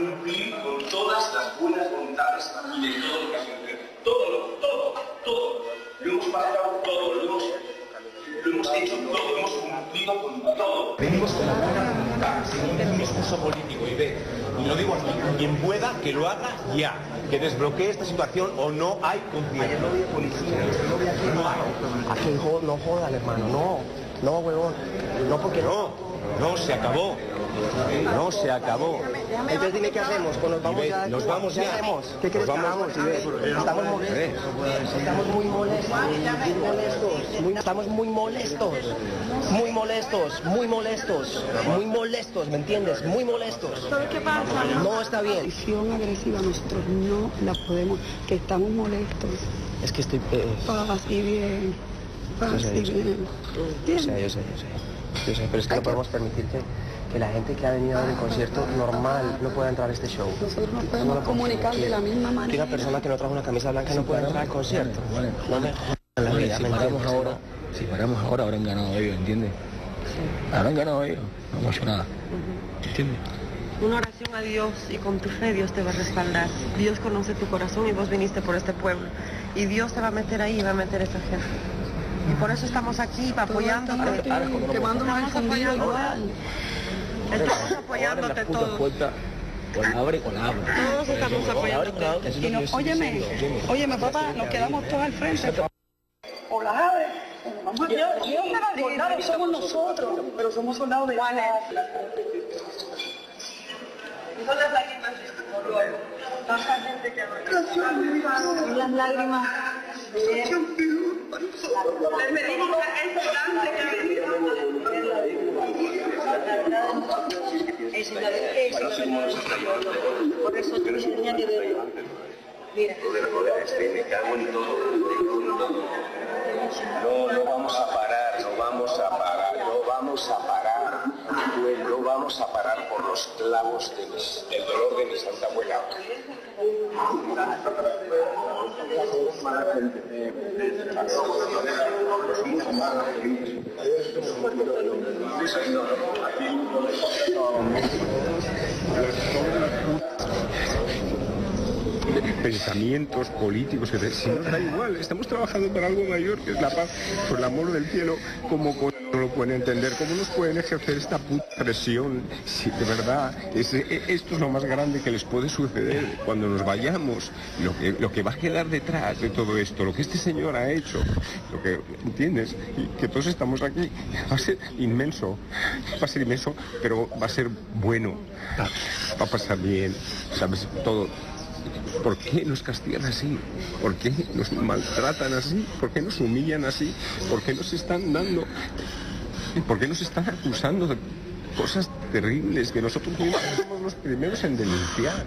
cumplir con todas las buenas voluntades y de todo lo que se requiere. Todo. Lo hemos pasado todo, lo hemos hecho todo, hemos cumplido con todo. Venimos con la buena voluntad, según el discurso político y ve, y lo digo aquí, quien pueda que lo haga ya, que desbloquee esta situación o no hay conciencia. No hay policía, no hay. Aquí no jodan, hermano, no huevón, no porque no. No se acabó. No se acabó. Entonces dime qué hacemos. Pues nos vamos ya. Nos vamos ya. ¿Qué hacemos? ¿Qué crees que hagamos? Estamos molestos. Estamos muy molestos. Estamos muy molestos. ¿Me entiendes? Muy molestos. ¿Qué pasa? No está bien. La visión agresiva nosotros no la podemos. Que estamos molestos. Es que estoy... Para así bien. Para así bien. Yo sé. Yo sé, pero es que no podemos permitir que la gente que ha venido a ver el concierto normal no pueda entrar a este show. Nosotros no podemos comunicar de la misma manera. Que una persona que no trajo una camisa blanca no puede entrar al concierto. No me jodan la vida, me entiendes. Si paramos ahora, habrán ganado ellos, ¿entiendes? Sí. Habrán ganado ellos, no hemos hecho nada, ¿entiendes? Una oración a Dios y con tu fe Dios te va a respaldar. Dios conoce tu corazón y vos viniste por este pueblo. Y Dios te va a meter ahí y va a meter a esa gente. Y por eso estamos aquí, apoyándote, quemándonos el fundido igual. Estamos apoyándote todos. Abre con la puerta. Todos estamos apoyándote. Y óyeme papá, nos quedamos todos al frente. O las abre, vamos a quedar. Los soldados somos nosotros, pero somos soldados de Juanes. Nosotros aquí más luego. Tanta gente que abre. Las lágrimas. Por eso tenía que ver. Mira. Me cago en todo. No vamos a parar. No vamos a parar por los clavos del dolor de mi santa abuela. Pensamientos políticos, si nos da igual, estamos trabajando para algo mayor que es la paz, por el amor del cielo, como con... No lo pueden entender, ¿cómo nos pueden ejercer esta puta presión? Si de verdad, esto es lo más grande que les puede suceder. Cuando nos vayamos, lo que va a quedar detrás de todo esto, lo que este señor ha hecho, lo que, ¿entiendes? Y que todos estamos aquí, va a ser inmenso, pero va a ser bueno, va a pasar bien, ¿sabes? Todo. ¿Por qué nos castigan así? ¿Por qué nos maltratan así? ¿Por qué nos humillan así? ¿Por qué nos están dando? ¿Por qué nos están acusando de cosas terribles que nosotros mismos somos los primeros en denunciar?